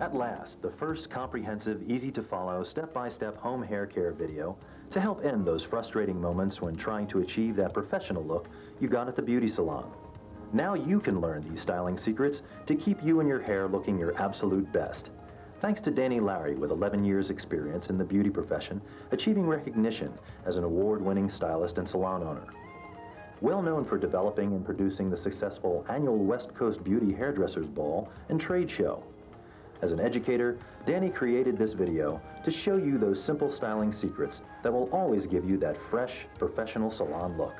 At last, the first comprehensive, easy-to-follow, step-by-step home hair care video to help end those frustrating moments when trying to achieve that professional look you got at the beauty salon. Now you can learn these styling secrets to keep you and your hair looking your absolute best. Thanks to Danny Larry, with 11 years experience in the beauty profession, achieving recognition as an award-winning stylist and salon owner. Well known for developing and producing the successful annual West Coast Beauty Hairdressers Ball and trade show. As an educator, Danny created this video to show you those simple styling secrets that will always give you that fresh, professional salon look.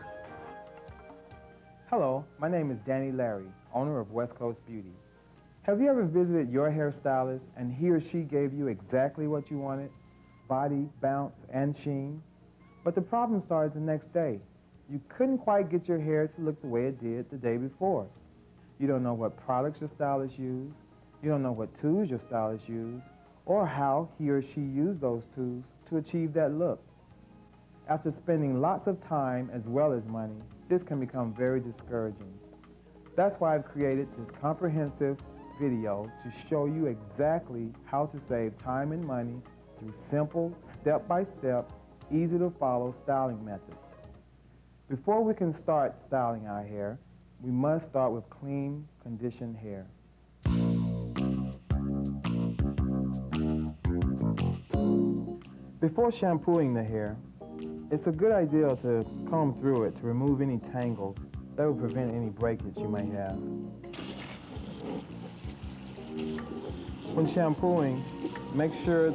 Hello, my name is Danny Larry, owner of West Coast Beauty. Have you ever visited your hairstylist and he or she gave you exactly what you wanted? Body, bounce, and sheen? But the problem started the next day. You couldn't quite get your hair to look the way it did the day before. You don't know what products your stylist used. You don't know what tools your stylist used or how he or she used those tools to achieve that look. After spending lots of time as well as money, this can become very discouraging. That's why I've created this comprehensive video to show you exactly how to save time and money through simple, step-by-step, easy-to-follow styling methods. Before we can start styling our hair, we must start with clean, conditioned hair. Before shampooing the hair, it's a good idea to comb through it to remove any tangles that will prevent any breakage you may have. When shampooing, make sure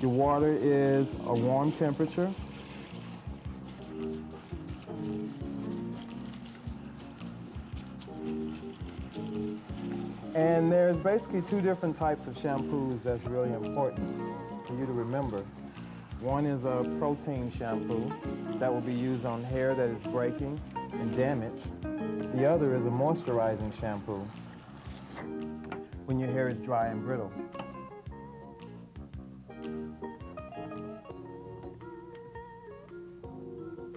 your water is a warm temperature. And there's basically two different types of shampoos that's really important for you to remember. One is a protein shampoo that will be used on hair that is breaking and damaged. The other is a moisturizing shampoo when your hair is dry and brittle.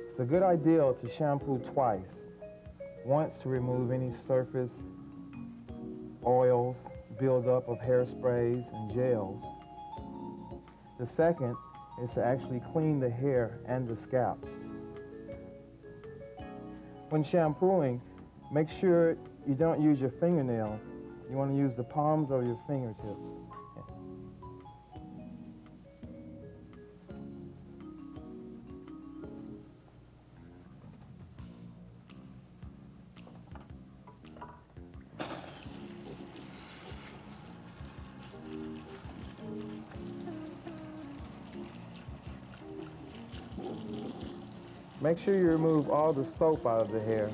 It's a good idea to shampoo twice, once to remove any surface oils, buildup of hairsprays and gels. The second is to actually clean the hair and the scalp. When shampooing, make sure you don't use your fingernails. You want to use the palms of your fingertips. Make sure you remove all the soap out of the hair.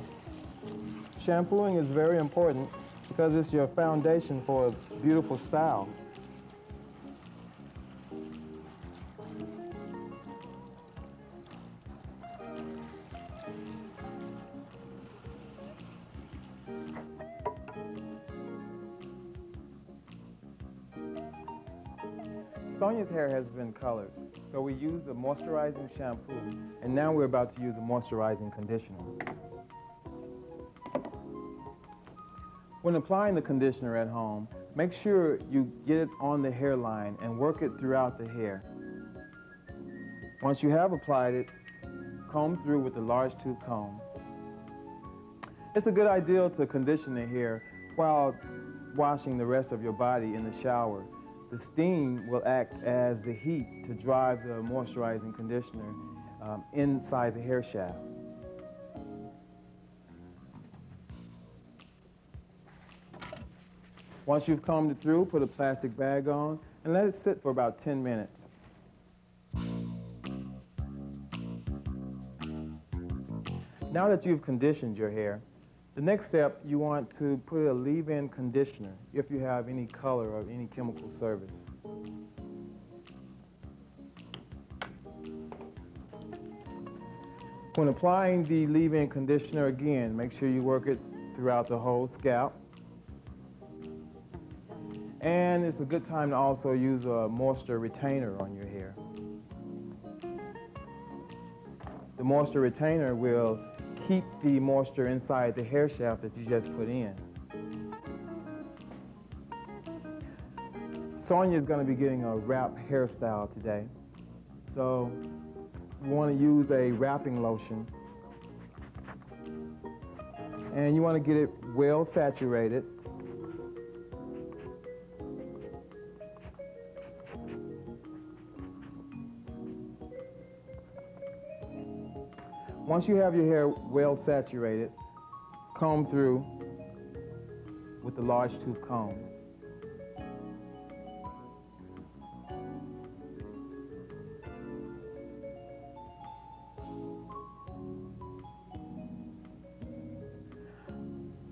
Shampooing is very important because it's your foundation for a beautiful style. Sonia's hair has been colored, so we used the moisturizing shampoo, and now we're about to use the moisturizing conditioner. When applying the conditioner at home, make sure you get it on the hairline and work it throughout the hair. Once you have applied it, comb through with a large tooth comb. It's a good idea to condition the hair while washing the rest of your body in the shower. The steam will act as the heat to drive the moisturizing conditioner inside the hair shaft. Once you've combed it through, put a plastic bag on and let it sit for about 10 minutes. Now that you've conditioned your hair, the next step, you want to put a leave-in conditioner if you have any color or any chemical service. When applying the leave-in conditioner again, make sure you work it throughout the whole scalp. And it's a good time to also use a moisture retainer on your hair. The moisture retainer will keep the moisture inside the hair shaft that you just put in. Sonia's going to be getting a wrap hairstyle today. So you want to use a wrapping lotion. And you want to get it well saturated. Once you have your hair well saturated, comb through with the large tooth comb.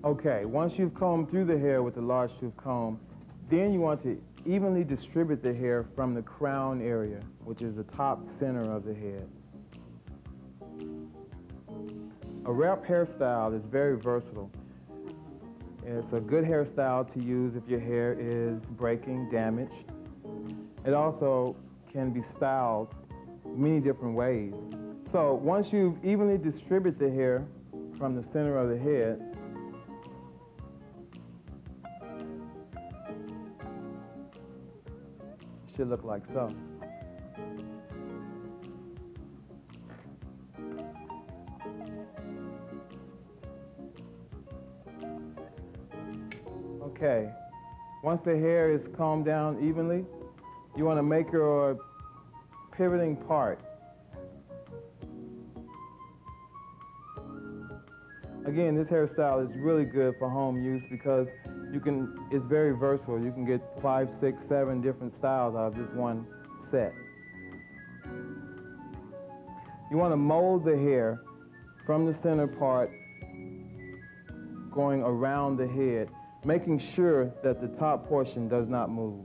Okay, once you've combed through the hair with the large tooth comb, then you want to evenly distribute the hair from the crown area, which is the top center of the head. A wrap hairstyle is very versatile. It's a good hairstyle to use if your hair is breaking, damaged. It also can be styled many different ways. So once you evenly distribute the hair from the center of the head, it should look like so. Okay, once the hair is combed down evenly, you want to make your pivoting part. Again, this hairstyle is really good for home use because it's very versatile. You can get 5, 6, 7 different styles out of just one set. You want to mold the hair from the center part going around the head, making sure that the top portion does not move.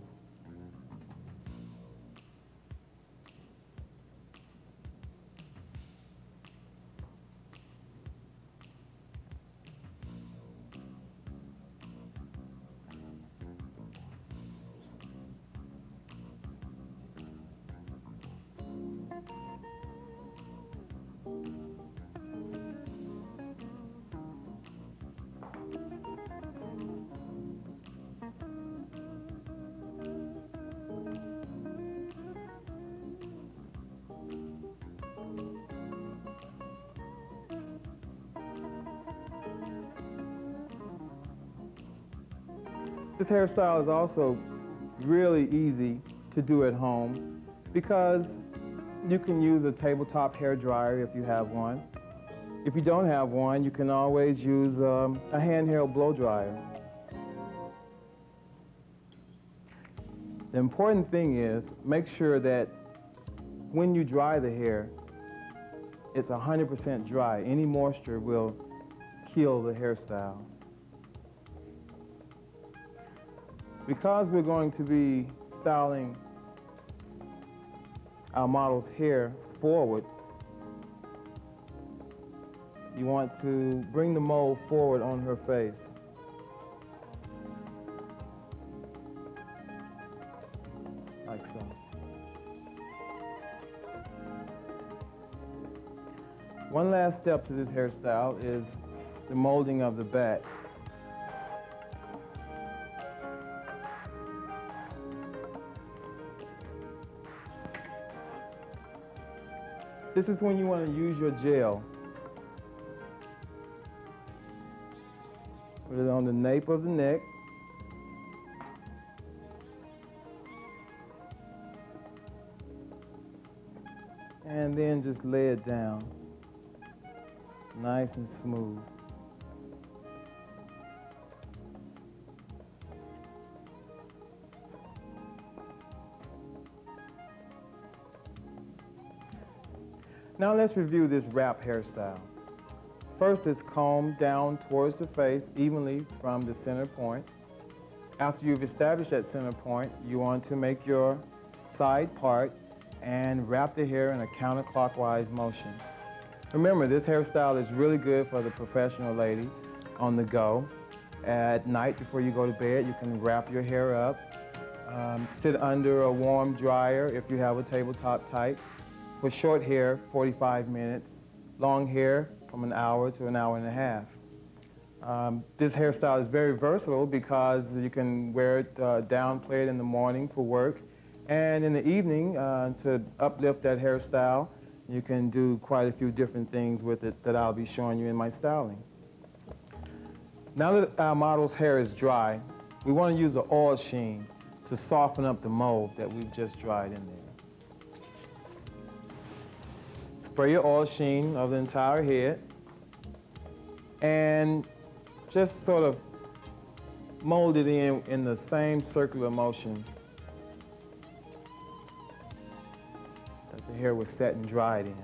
This hairstyle is also really easy to do at home because you can use a tabletop hair dryer if you have one. If you don't have one, you can always use a handheld blow dryer. The important thing is make sure that when you dry the hair, it's 100% dry. Any moisture will kill the hairstyle. Because we're going to be styling our model's hair forward, you want to bring the mold forward on her face. Like so. One last step to this hairstyle is the molding of the back. This is when you want to use your gel. Put it on the nape of the neck. And then just lay it down. Nice and smooth. Now let's review this wrap hairstyle. First, it's combed down towards the face evenly from the center point. After you've established that center point, you want to make your side part and wrap the hair in a counterclockwise motion. Remember, this hairstyle is really good for the professional lady on the go. At night before you go to bed, you can wrap your hair up, sit under a warm dryer if you have a tabletop type. For short hair, 45 minutes. Long hair, from 1 hour to 1.5 hours. This hairstyle is very versatile because you can wear it down, play it in the morning for work, and in the evening to uplift that hairstyle. You can do quite a few different things with it that I'll be showing you in my styling. Now that our model's hair is dry, we want to use an oil sheen to soften up the mold that we've just dried in there. Spray your oil sheen over the entire head and just sort of mold it in the same circular motion that the hair was set and dried in.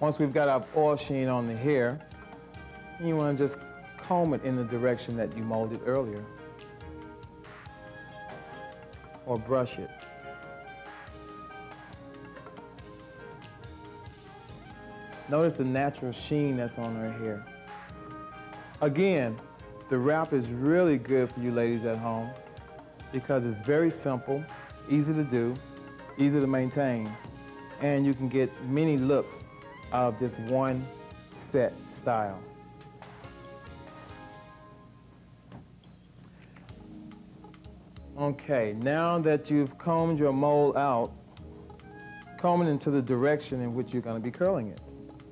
Once we've got our oil sheen on the hair, you want to just comb it in the direction that you molded earlier, or brush it. Notice the natural sheen that's on her hair. Again, the wrap is really good for you ladies at home because it's very simple, easy to do, easy to maintain, and you can get many looks out of this one set style. Okay, now that you've combed your mold out, comb it into the direction in which you're going to be curling it.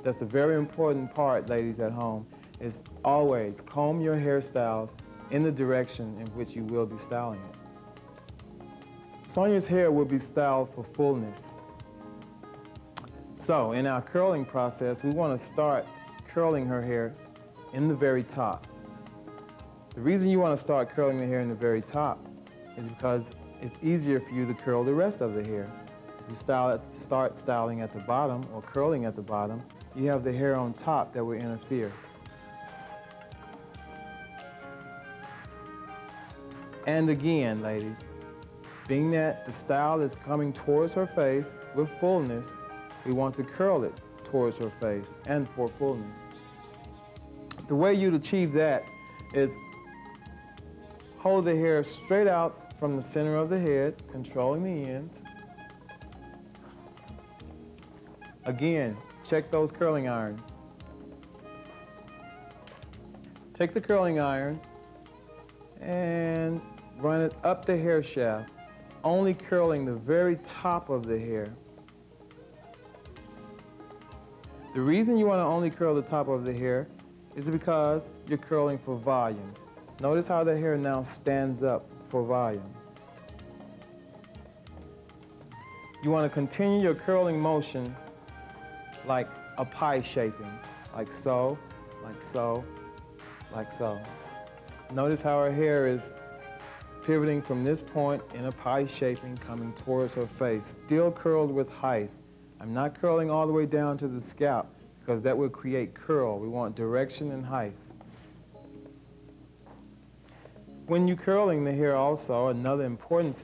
That's a very important part, ladies at home, is always comb your hairstyles in the direction in which you will be styling it. Sonia's hair will be styled for fullness. So in our curling process, we want to start curling her hair in the very top. The reason you want to start curling the hair in the very top is because it's easier for you to curl the rest of the hair. If you start styling at the bottom or curling at the bottom, you have the hair on top that will interfere. And again, ladies, being that the style is coming towards her face with fullness, we want to curl it towards her face and for fullness. The way you'd achieve that is hold the hair straight out from the center of the head, controlling the end. Again, check those curling irons. Take the curling iron and run it up the hair shaft, only curling the very top of the hair. The reason you want to only curl the top of the hair is because you're curling for volume. Notice how the hair now stands up for volume. You want to continue your curling motion like a pie shaping, like so, like so, like so. Notice how her hair is pivoting from this point in a pie shaping coming towards her face, still curled with height. I'm not curling all the way down to the scalp because that will create curl. We want direction and height. When you're curling the hair also, another important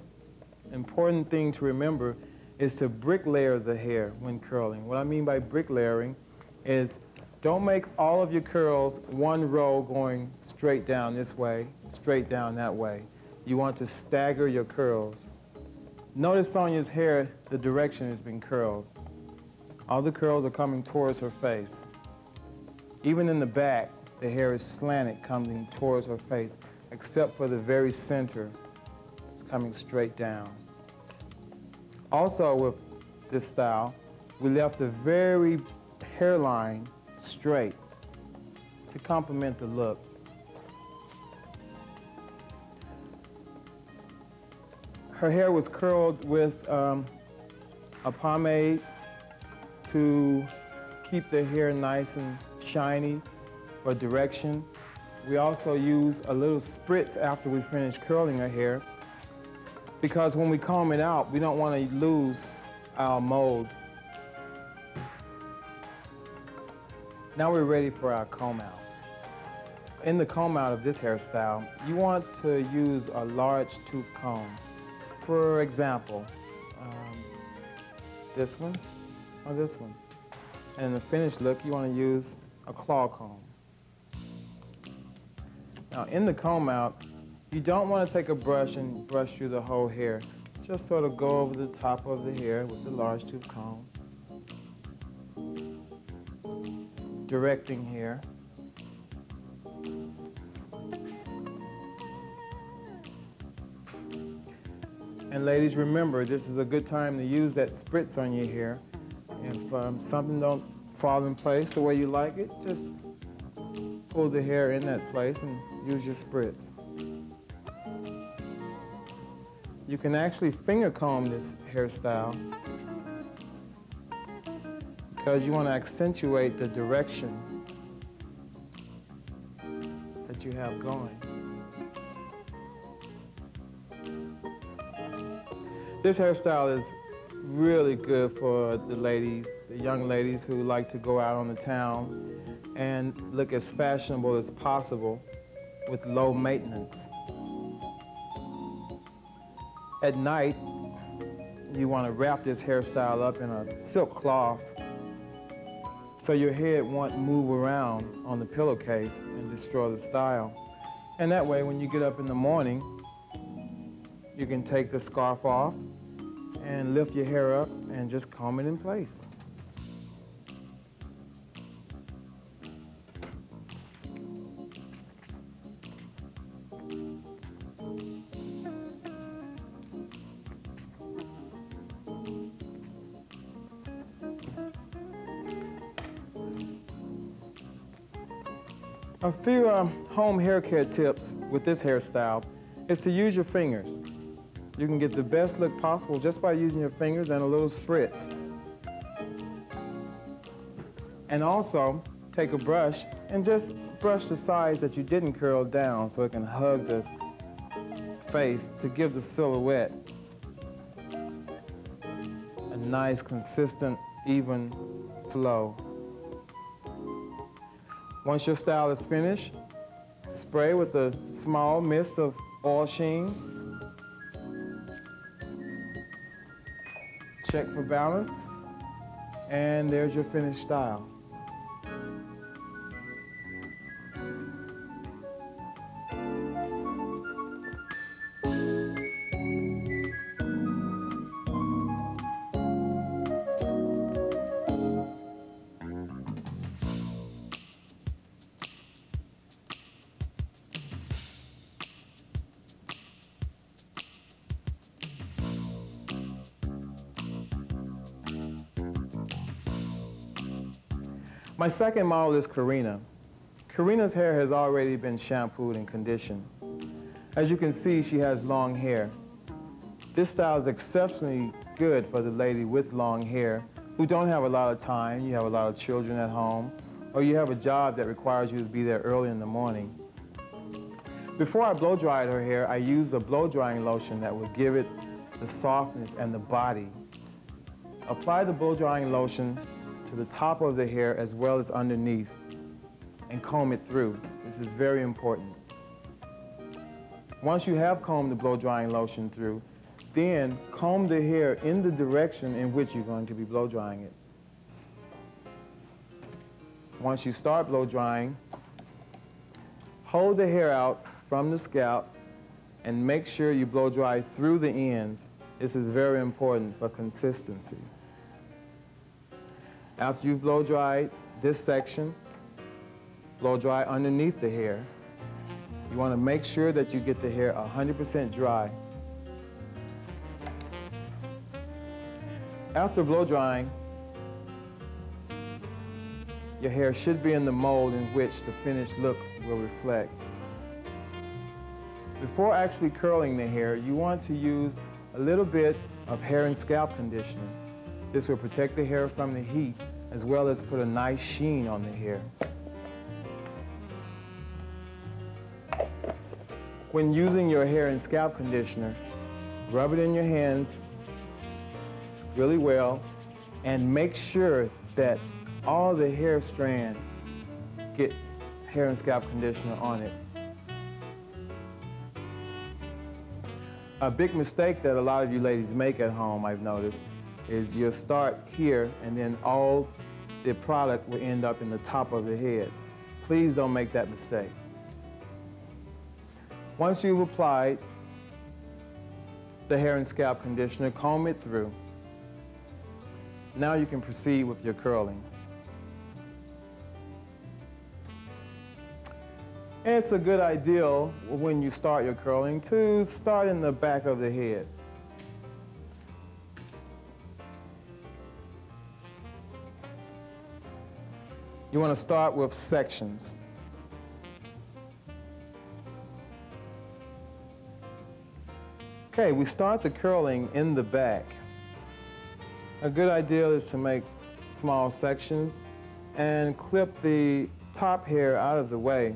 thing to remember is to brick layer the hair when curling. What I mean by brick layering is don't make all of your curls one row going straight down this way, straight down that way. You want to stagger your curls. Notice Sonia's hair, the direction has been curled. All the curls are coming towards her face. Even in the back, the hair is slanted coming towards her face, except for the very center. It's coming straight down. Also with this style, we left the very hairline straight to complement the look. Her hair was curled with a pomade to keep the hair nice and shiny for direction. We also use a little spritz after we finish curling her hair because when we comb it out, we don't want to lose our mold. Now we're ready for our comb out. In the comb out of this hairstyle, you want to use a large tooth comb. For example, this one or this one. And in the finished look, you want to use a claw comb. Now, in the comb out, you don't want to take a brush and brush through the whole hair. Just sort of go over the top of the hair with the large tooth comb. directing here. And ladies, remember, this is a good time to use that spritz on your hair. If something don't fall in place the way you like it, just pull the hair in that place and use your spritz. You can actually finger comb this hairstyle because you want to accentuate the direction that you have going. This hairstyle is really good for the ladies, the young ladies who like to go out on the town and look as fashionable as possible with low maintenance. At night, you want to wrap this hairstyle up in a silk cloth so your head won't move around on the pillowcase and destroy the style. And that way, when you get up in the morning, you can take the scarf off and lift your hair up and just comb it in place. A few home hair care tips with this hairstyle is to use your fingers. You can get the best look possible just by using your fingers and a little spritz. And also, take a brush and just brush the sides that you didn't curl down so it can hug the face to give the silhouette a nice, consistent, even flow. Once your style is finished, spray with a small mist of oil sheen. Check for balance, and there's your finished style. My second model is Karina. Karina's hair has already been shampooed and conditioned. As you can see, she has long hair. This style is exceptionally good for the lady with long hair who don't have a lot of time, you have a lot of children at home, or you have a job that requires you to be there early in the morning. Before I blow dried her hair, I used a blow drying lotion that would give it the softness and the body. Apply the blow drying lotion to the top of the hair as well as underneath and comb it through. This is very important. Once you have combed the blow-drying lotion through, then comb the hair in the direction in which you're going to be blow-drying it. Once you start blow-drying, hold the hair out from the scalp and make sure you blow-dry through the ends. This is very important for consistency. After you've blow-dried this section, blow-dry underneath the hair. You want to make sure that you get the hair 100% dry. After blow-drying, your hair should be in the mold in which the finished look will reflect. Before actually curling the hair, you want to use a little bit of hair and scalp conditioner. This will protect the hair from the heat, as well as put a nice sheen on the hair. When using your hair and scalp conditioner, rub it in your hands really well, and make sure that all the hair strand gets hair and scalp conditioner on it. A big mistake that a lot of you ladies make at home, I've noticed, is you'll start here and then all the product will end up in the top of the head. Please don't make that mistake. Once you've applied the hair and scalp conditioner, comb it through. Now you can proceed with your curling. And it's a good idea when you start your curling to start in the back of the head. You want to start with sections. Okay, we start the curling in the back. A good idea is to make small sections and clip the top hair out of the way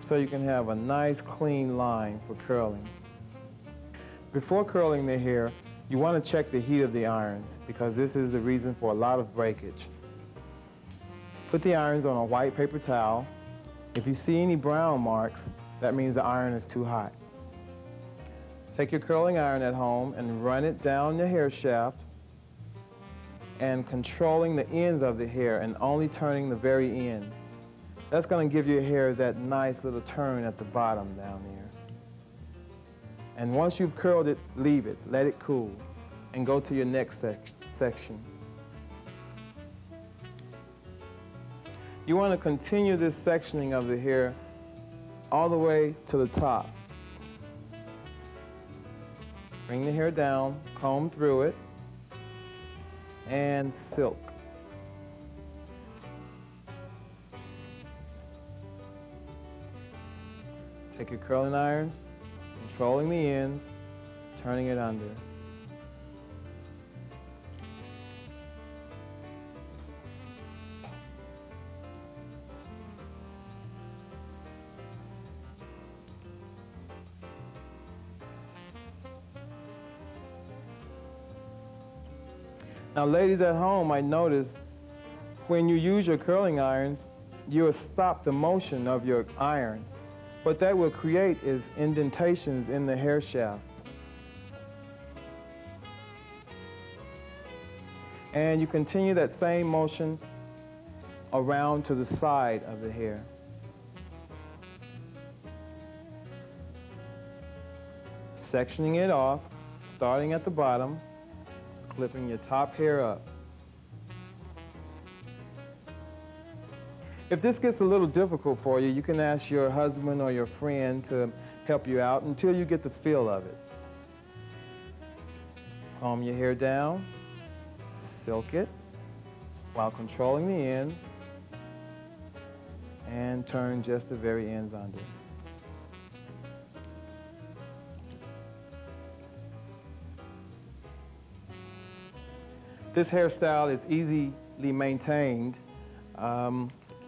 so you can have a nice clean line for curling. Before curling the hair, you want to check the heat of the irons because this is the reason for a lot of breakage. Put the irons on a white paper towel. If you see any brown marks, that means the iron is too hot. Take your curling iron at home and run it down your hair shaft and controlling the ends of the hair and only turning the very ends. That's going to give your hair that nice little turn at the bottom down there. And once you've curled it, leave it, let it cool, and go to your next section. You want to continue this sectioning of the hair all the way to the top. Bring the hair down, comb through it, and silk. Take your curling irons, controlling the ends, turning it under. Now, ladies at home, I noticed when you use your curling irons, you will stop the motion of your iron. What that will create is indentations in the hair shaft. And you continue that same motion around to the side of the hair. Sectioning it off, starting at the bottom, clipping your top hair up. If this gets a little difficult for you, you can ask your husband or your friend to help you out until you get the feel of it. Comb your hair down, silk it while controlling the ends, and turn just the very ends under. This hairstyle is easily maintained.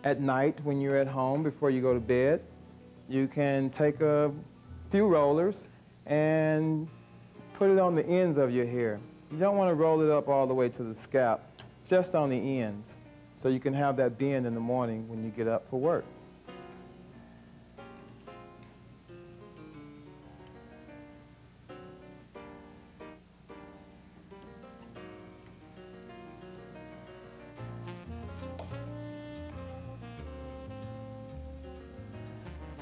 At night when you're at home before you go to bed, you can take a few rollers and put it on the ends of your hair. You don't want to roll it up all the way to the scalp, just on the ends, so you can have that bend in the morning when you get up for work.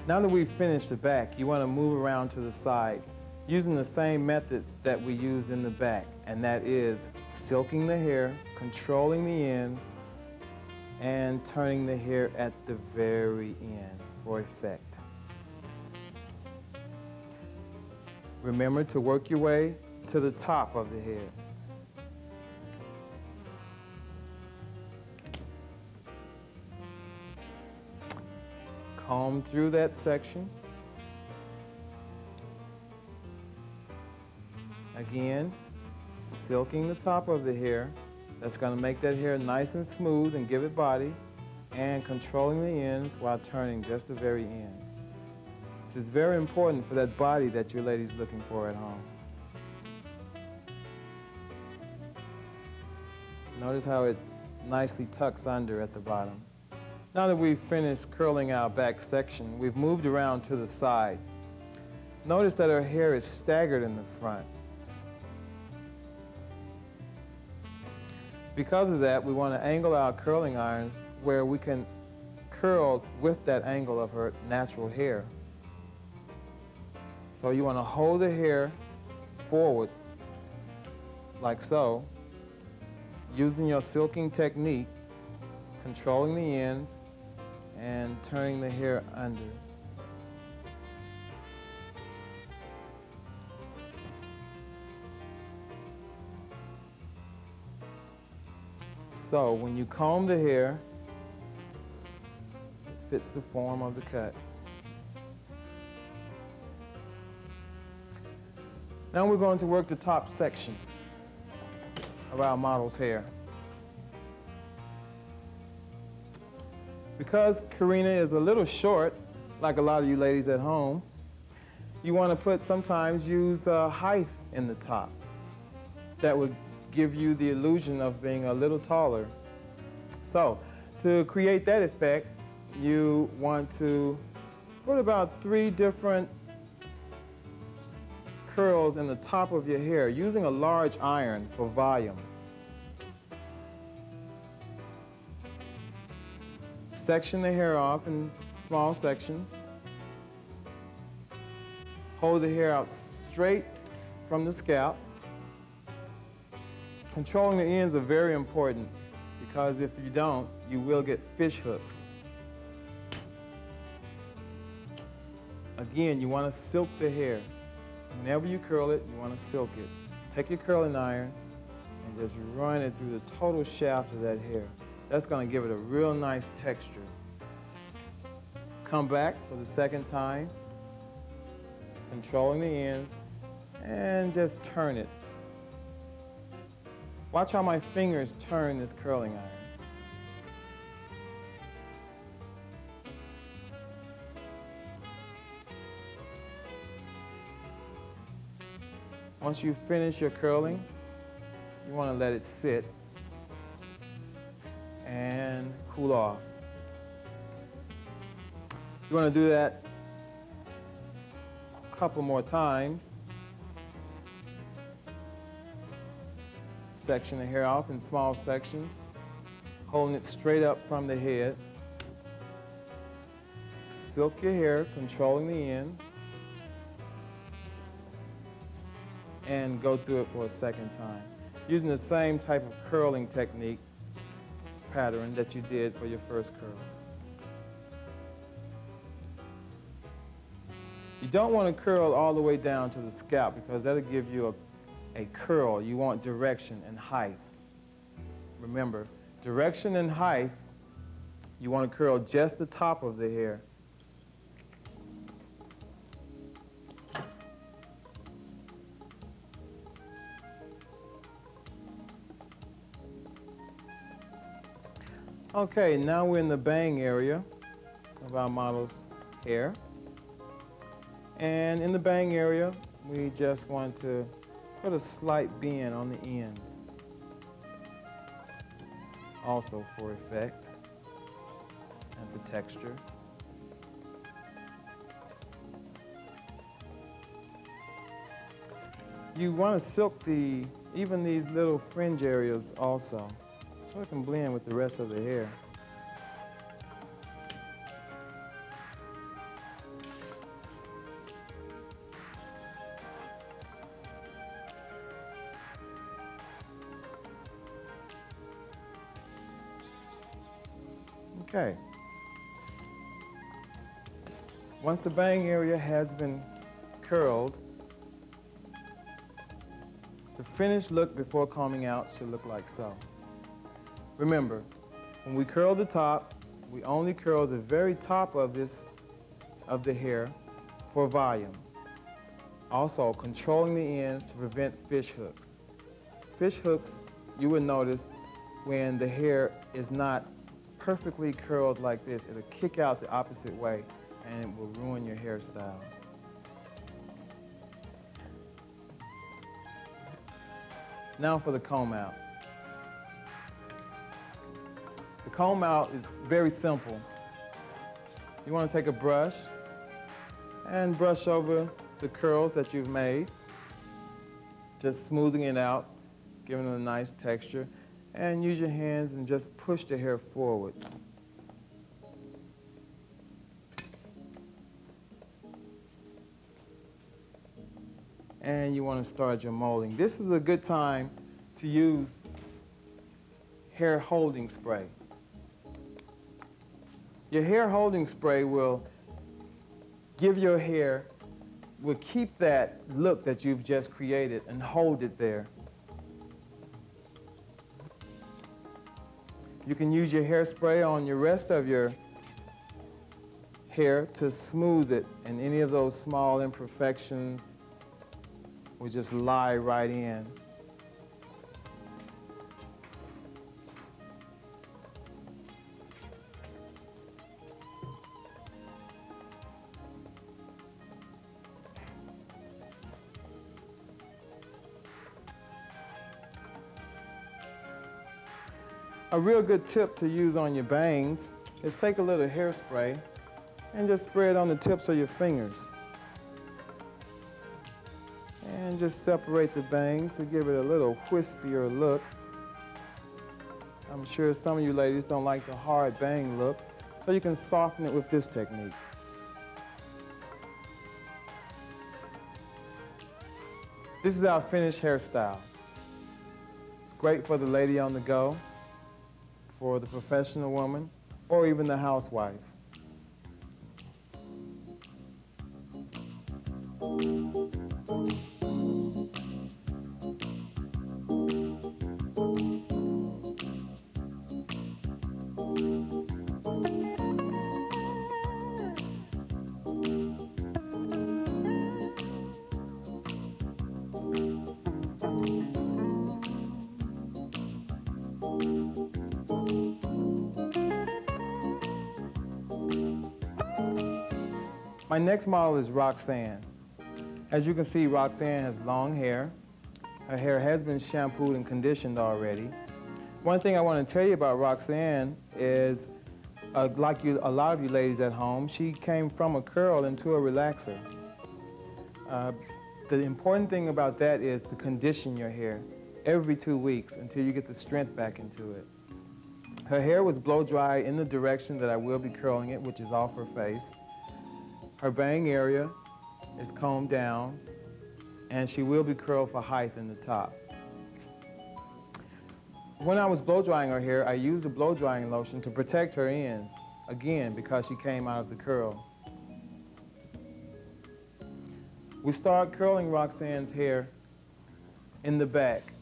Now that we've finished the back, you want to move around to the sides using the same methods that we used in the back, and that is silking the hair, controlling the ends, and turning the hair at the very end for effect. Remember to work your way to the top of the hair. Comb through that section. Again, silking the top of the hair. That's going to make that hair nice and smooth and give it body, and controlling the ends while turning just the very end. This is very important for that body that your lady's looking for at home. Notice how it nicely tucks under at the bottom. Now that we've finished curling our back section, we've moved around to the side. Notice that her hair is staggered in the front. Because of that, we want to angle our curling irons where we can curl with that angle of her natural hair. So you want to hold the hair forward, like so, using your silking technique, controlling the ends, and turning the hair under. So when you comb the hair, it fits the form of the cut. Now we're going to work the top section of our model's hair. Because Karina is a little short, like a lot of you ladies at home, you want to sometimes use height in the top. That would give you the illusion of being a little taller. So, to create that effect, you want to put about 3 different curls in the top of your hair, using a large iron for volume. Section the hair off in small sections. Hold the hair out straight from the scalp. Controlling the ends are very important, because if you don't, you will get fish hooks. Again, you want to silk the hair. Whenever you curl it, you want to silk it. Take your curling iron and just run it through the total shaft of that hair. That's going to give it a real nice texture. Come back for the second time, controlling the ends, and just turn it. Watch how my fingers turn this curling iron. Once you finish your curling, you want to let it sit and cool off. You want to do that a couple more times. Section the hair off in small sections, holding it straight up from the head. Silk your hair, controlling the ends, and go through it for a second time, using the same type of curling technique pattern that you did for your first curl. You don't want to curl all the way down to the scalp, because that'll give you a curl. You want direction and height. Remember, direction and height, you want to curl just the top of the hair. Okay, now we're in the bang area of our model's hair. And in the bang area, we just want to put a slight bend on the ends, also for effect and for texture. You want to silk even these little fringe areas also, so it can blend with the rest of the hair. Okay. Once the bang area has been curled, the finished look before combing out should look like so. Remember, when we curl the top, we only curl the very top of the hair for volume. Also, controlling the ends to prevent fish hooks. Fish hooks, you would notice when the hair is not perfectly curled like this, it'll kick out the opposite way and it will ruin your hairstyle. Now for the comb out. The comb out is very simple. You want to take a brush and brush over the curls that you've made, just smoothing it out, giving it a nice texture. And use your hands and just push the hair forward. And you want to start your molding. This is a good time to use hair holding spray. Your hair holding spray will give your hair, will keep that look that you've just created and hold it there. You can use your hairspray on your rest of your hair to smooth it, and any of those small imperfections will just lie right in. A real good tip to use on your bangs is take a little hairspray and just spray it on the tips of your fingers. And just separate the bangs to give it a little wispier look. I'm sure some of you ladies don't like the hard bang look, so you can soften it with this technique. This is our finished hairstyle. It's great for the lady on the go, for the professional woman, or even the housewife. My next model is Roxanne. As you can see, Roxanne has long hair. Her hair has been shampooed and conditioned already. One thing I want to tell you about Roxanne is, like a lot of you ladies at home, she came from a curl into a relaxer. The important thing about that is to condition your hair every 2 weeks until you get the strength back into it. Her hair was blow dry in the direction that I will be curling it, which is off her face. Her bang area is combed down, and she will be curled for height in the top. When I was blow drying her hair, I used a blow drying lotion to protect her ends, again, because she came out of the curl. We start curling Roxanne's hair in the back.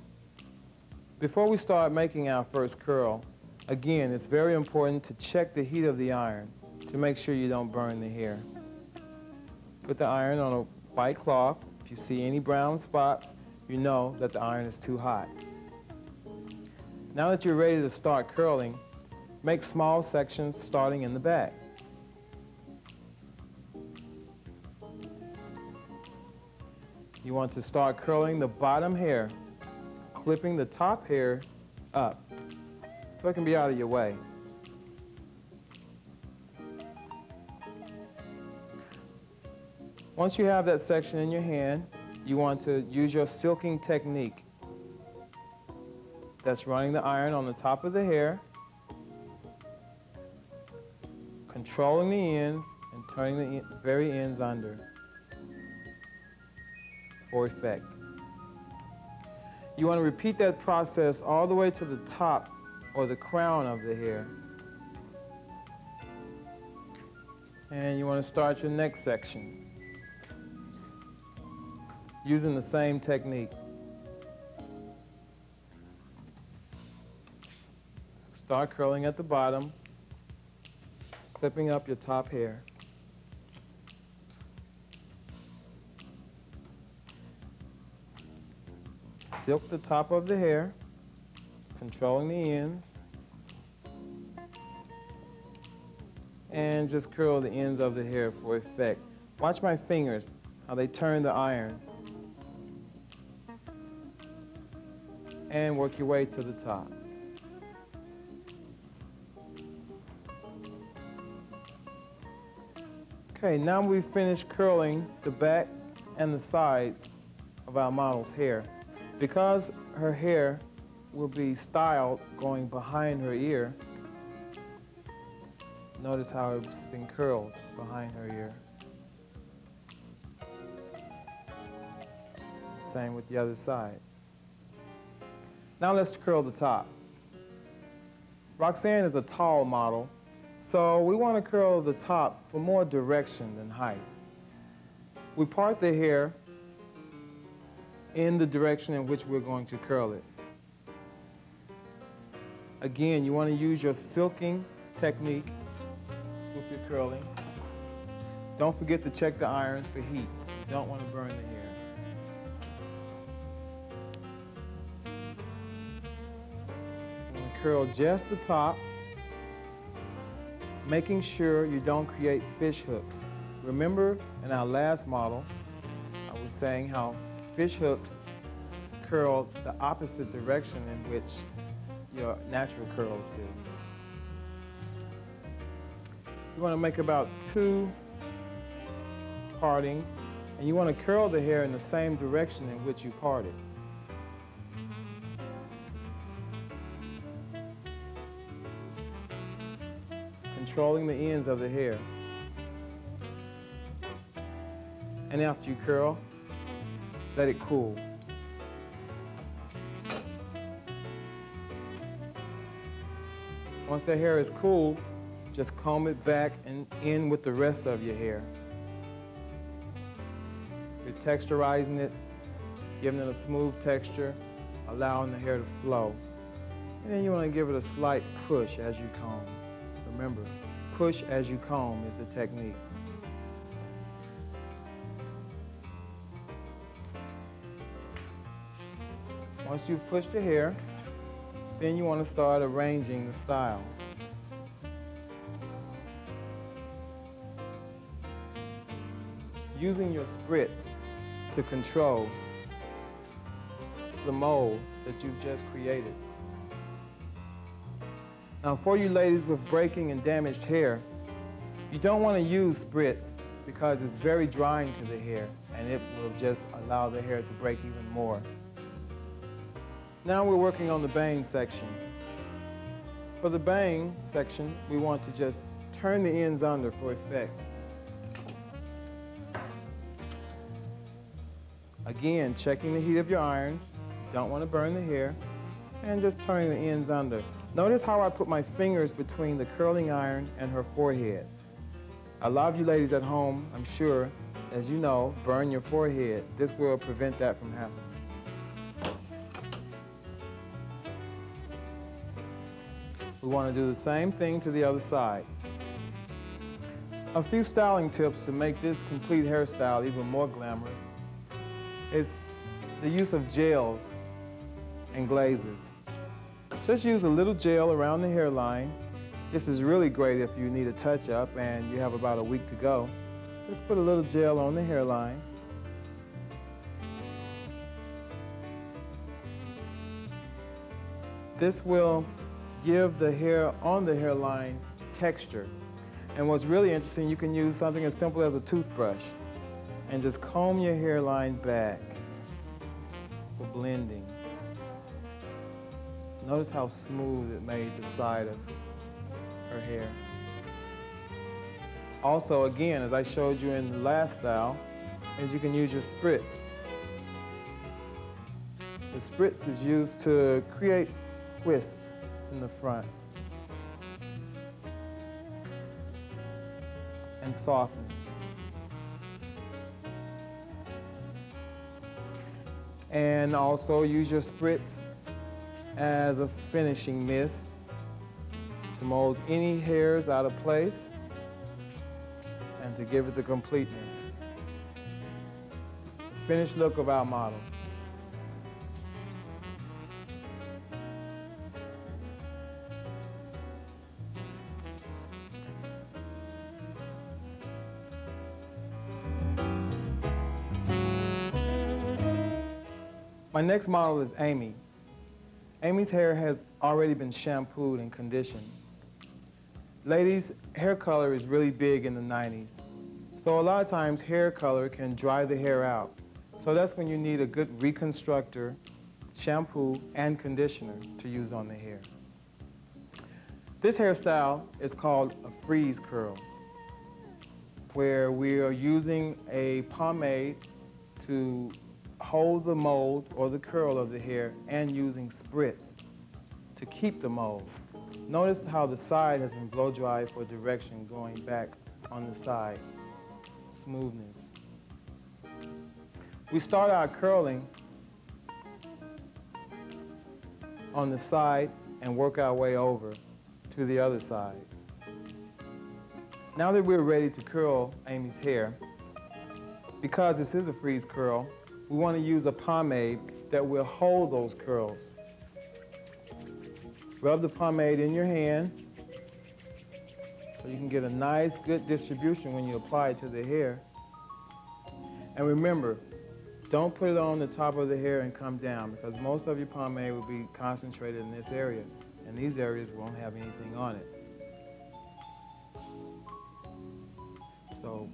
Before we start making our first curl, again, it's very important to check the heat of the iron to make sure you don't burn the hair. Put the iron on a white cloth. If you see any brown spots, you know that the iron is too hot. Now that you're ready to start curling, make small sections starting in the back. You want to start curling the bottom hair, clipping the top hair up so it can be out of your way. Once you have that section in your hand, you want to use your silking technique. That's running the iron on the top of the hair, controlling the ends, and turning the very ends under for effect. You want to repeat that process all the way to the top or the crown of the hair. And you want to start your next section using the same technique. Start curling at the bottom, clipping up your top hair. Silk the top of the hair, controlling the ends, and just curl the ends of the hair for effect. Watch my fingers, how they turn the iron. And work your way to the top. Okay, now we've finished curling the back and the sides of our model's hair. Because her hair will be styled going behind her ear, notice how it's been curled behind her ear. Same with the other side. Now let's curl the top. Roxanne is a tall model, so we want to curl the top for more direction than height. We part the hair in the direction in which we're going to curl it. Again, you want to use your silking technique with your curling. Don't forget to check the irons for heat. You don't want to burn the hair. And curl just the top, making sure you don't create fish hooks. Remember in our last model, I was saying how fish hooks curl the opposite direction in which your natural curls do. You want to make about two partings, and you want to curl the hair in the same direction in which you parted. Controlling the ends of the hair. And after you curl, let it cool. Once the hair is cool, just comb it back and in with the rest of your hair. You're texturizing it, giving it a smooth texture, allowing the hair to flow. And then you want to give it a slight push as you comb. Remember, push as you comb is the technique. Once you've pushed the hair, then you want to start arranging the style. Using your spritz to control the mold that you've just created. Now, for you ladies with breaking and damaged hair, you don't want to use spritz because it's very drying to the hair, and it will just allow the hair to break even more. Now we're working on the bang section. For the bang section, we want to just turn the ends under for effect. Again, checking the heat of your irons. Don't want to burn the hair. And just turning the ends under. Notice how I put my fingers between the curling iron and her forehead. A lot of you ladies at home, I'm sure, as you know, burn your forehead. This will prevent that from happening. We want to do the same thing to the other side. A few styling tips to make this complete hairstyle even more glamorous is the use of gels and glazes. Just use a little gel around the hairline. This is really great if you need a touch-up and you have about a week to go. Just put a little gel on the hairline. This will give the hair on the hairline texture. And what's really interesting, you can use something as simple as a toothbrush and just comb your hairline back for blending. Notice how smooth it made the side of her hair. Also, again, as I showed you in the last style, is you can use your spritz. The spritz is used to create wisps in the front and softness. And also use your spritz as a finishing mist to mold any hairs out of place and to give it the completeness. The finished look of our model. My next model is Amy. Amy's hair has already been shampooed and conditioned. Ladies, hair color is really big in the 90s. So a lot of times hair color can dry the hair out. So that's when you need a good reconstructor, shampoo, and conditioner to use on the hair. This hairstyle is called a freeze curl, where we are using a pomade to hold the mold or the curl of the hair and using spritz to keep the mold. Notice how the side has been blow dried for direction going back on the side. Smoothness. We start our curling on the side and work our way over to the other side. Now that we're ready to curl Amy's hair, because this is a freeze curl, we want to use a pomade that will hold those curls. Rub the pomade in your hand so you can get a nice, good distribution when you apply it to the hair. And remember, don't put it on the top of the hair and come down, because most of your pomade will be concentrated in this area, and these areas won't have anything on it. So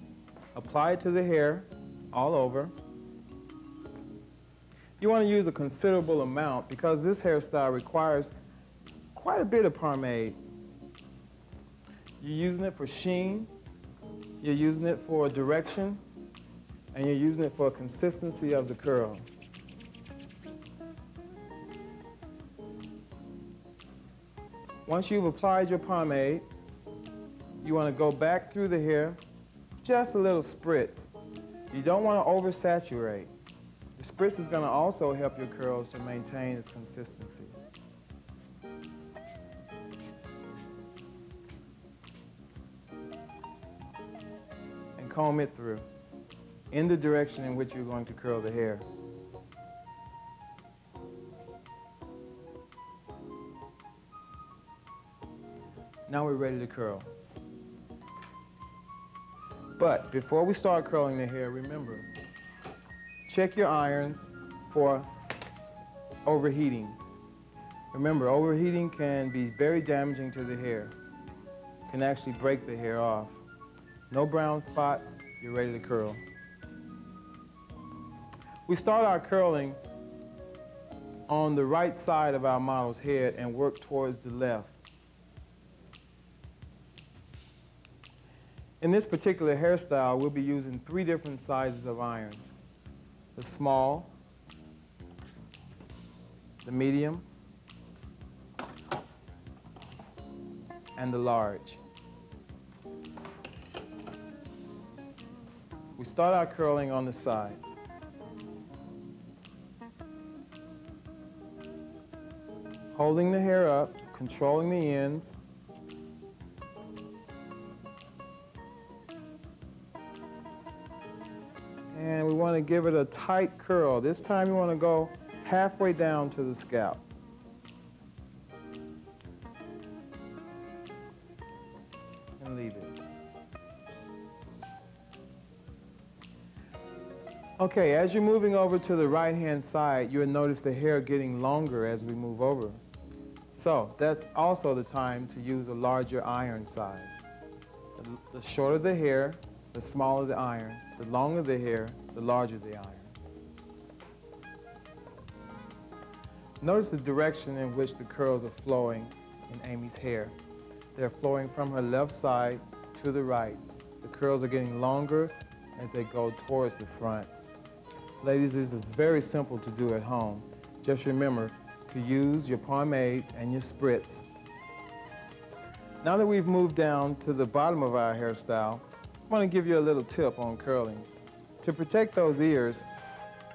apply it to the hair all over. You want to use a considerable amount because this hairstyle requires quite a bit of pomade. You're using it for sheen, you're using it for direction, and you're using it for consistency of the curl. Once you've applied your pomade, you want to go back through the hair, just a little spritz. You don't want to oversaturate. The spritz is going to also help your curls to maintain its consistency. And comb it through in the direction in which you're going to curl the hair. Now we're ready to curl. But before we start curling the hair, remember, check your irons for overheating. Remember, overheating can be very damaging to the hair. It can actually break the hair off. No brown spots, you're ready to curl. We start our curling on the right side of our model's head and work towards the left. In this particular hairstyle, we'll be using 3 different sizes of irons: the small, the medium, and the large. We start our curling on the side. Holding the hair up, controlling the ends, and we want to give it a tight curl. This time you want to go halfway down to the scalp. And leave it. Okay, as you're moving over to the right-hand side, you'll notice the hair getting longer as we move over. So that's also the time to use a larger iron size. The shorter the hair, the smaller the iron. The longer the hair, the larger the iron. Notice the direction in which the curls are flowing in Amy's hair. They're flowing from her left side to the right. The curls are getting longer as they go towards the front. Ladies, this is very simple to do at home. Just remember to use your pomades and your spritz. Now that we've moved down to the bottom of our hairstyle, I want to give you a little tip on curling. To protect those ears,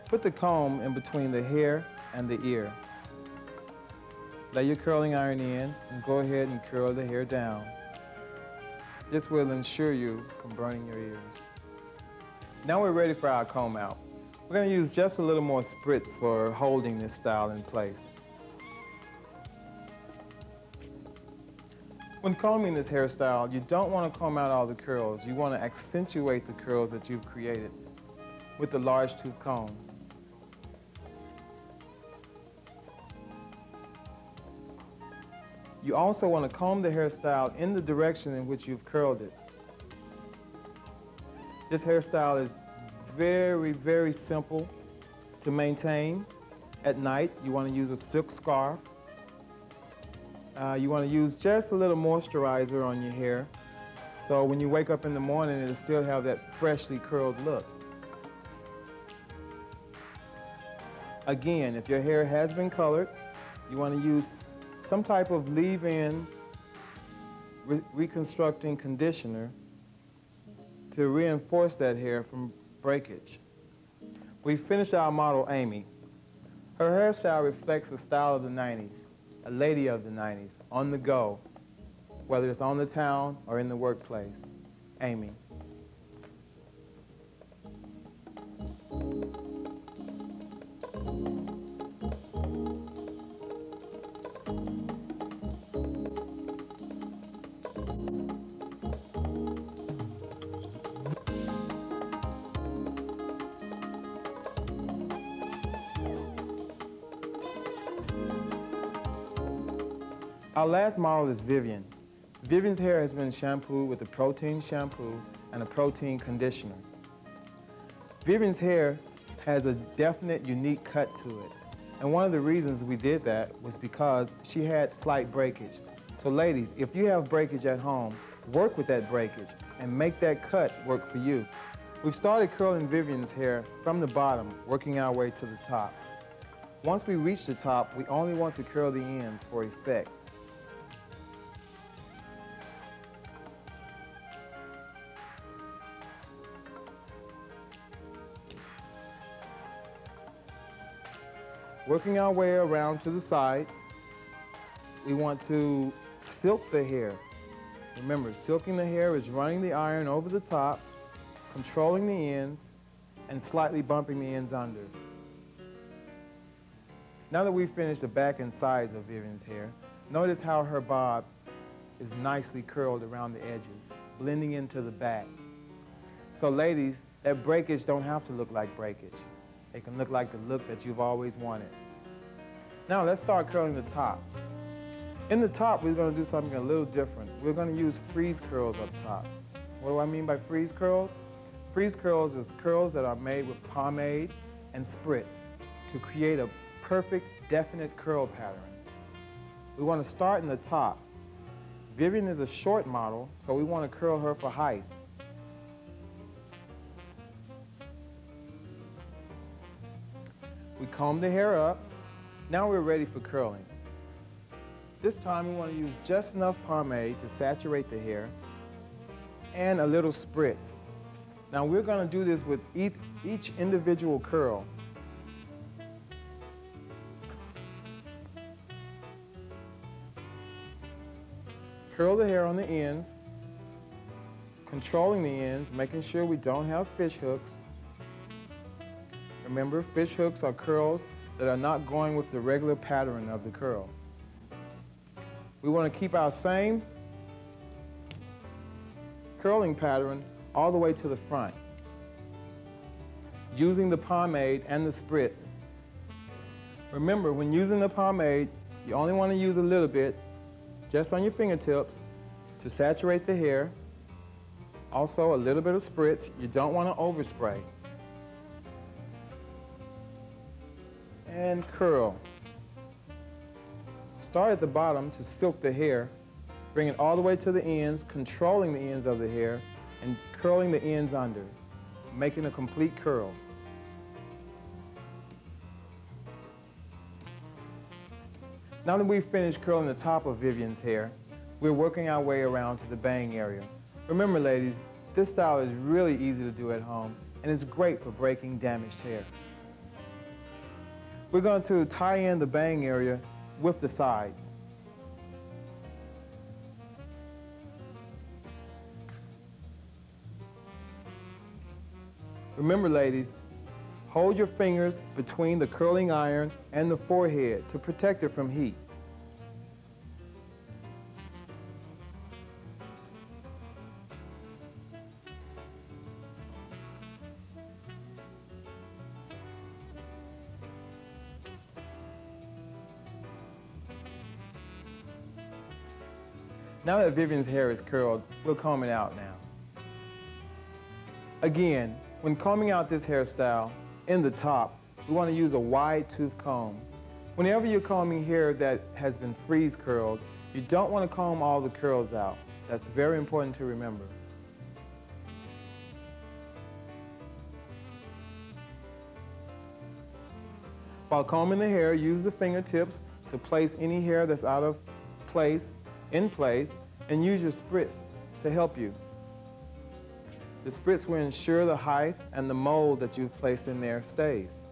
put the comb in between the hair and the ear. Lay your curling iron in and go ahead and curl the hair down. This will ensure you from burning your ears. Now we're ready for our comb out. We're going to use just a little more spritz for holding this style in place. When combing this hairstyle, you don't want to comb out all the curls. You want to accentuate the curls that you've created with the large tooth comb. You also want to comb the hairstyle in the direction in which you've curled it. This hairstyle is very, very simple to maintain. At night, you want to use a silk scarf. You want to use just a little moisturizer on your hair, so when you wake up in the morning, it'll still have that freshly curled look. Again, if your hair has been colored, you want to use some type of leave-in reconstructing conditioner to reinforce that hair from breakage. We finished our model, Amy. Her hairstyle reflects the style of the 90s. A a lady of the 90s, on the go, whether it's on the town or in the workplace, Amy. Our last model is Vivian. Vivian's hair has been shampooed with a protein shampoo and a protein conditioner. Vivian's hair has a definite, unique cut to it. And one of the reasons we did that was because she had slight breakage. So ladies, if you have breakage at home, work with that breakage and make that cut work for you. We've started curling Vivian's hair from the bottom, working our way to the top. Once we reach the top, we only want to curl the ends for effect. Working our way around to the sides, we want to silk the hair. Remember, silking the hair is running the iron over the top, controlling the ends, and slightly bumping the ends under. Now that we've finished the back and sides of Vivian's hair, notice how her bob is nicely curled around the edges, blending into the back. So ladies, that breakage don't have to look like breakage. It can look like the look that you've always wanted. Now let's start curling the top. In the top, we're going to do something a little different. We're going to use freeze curls up top. What do I mean by freeze curls? Freeze curls is curls that are made with pomade and spritz to create a perfect, definite curl pattern. We want to start in the top. Vivian is a short model, so we want to curl her for height. We comb the hair up. Now we're ready for curling. This time we want to use just enough pomade to saturate the hair and a little spritz. Now we're going to do this with each individual curl. Curl the hair on the ends, controlling the ends, making sure we don't have fish hooks. Remember, fish hooks are curls that are not going with the regular pattern of the curl. We want to keep our same curling pattern all the way to the front, using the pomade and the spritz. Remember, when using the pomade, you only want to use a little bit, just on your fingertips, to saturate the hair. Also, a little bit of spritz. You don't want to overspray. And curl. Start at the bottom to silk the hair, bring it all the way to the ends, controlling the ends of the hair, and curling the ends under, making a complete curl. Now that we've finished curling the top of Vivian's hair, we're working our way around to the bang area. Remember, ladies, this style is really easy to do at home, and it's great for breaking damaged hair. We're going to tie in the bang area with the sides. Remember, ladies, hold your fingers between the curling iron and the forehead to protect it from heat. Now that Vivian's hair is curled, we'll comb it out now. Again, when combing out this hairstyle in the top, we want to use a wide tooth comb. Whenever you're combing hair that has been freeze curled, you don't want to comb all the curls out. That's very important to remember. While combing the hair, use the fingertips to place any hair that's out of place in place, and use your spritz to help you. The spritz will ensure the height and the mold that you've placed in there stays.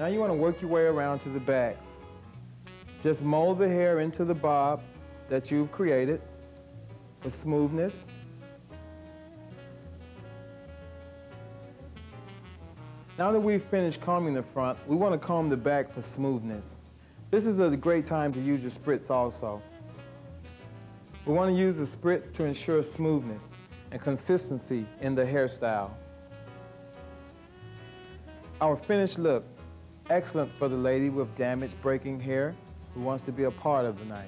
Now you want to work your way around to the back. Just mold the hair into the bob that you've created for smoothness. Now that we've finished combing the front, we want to comb the back for smoothness. This is a great time to use your spritz also. We want to use the spritz to ensure smoothness and consistency in the hairstyle. Our finished look, excellent for the lady with damaged breaking hair who wants to be a part of the 90s.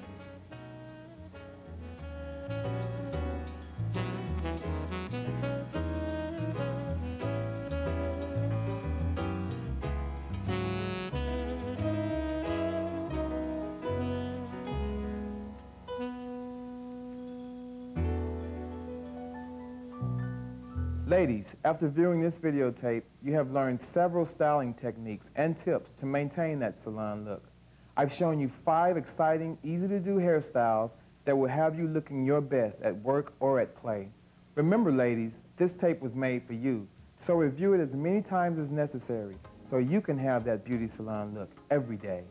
Ladies, after viewing this videotape, you have learned several styling techniques and tips to maintain that salon look. I've shown you 5 exciting, easy-to-do hairstyles that will have you looking your best at work or at play. Remember, ladies, this tape was made for you, so review it as many times as necessary so you can have that beauty salon look every day.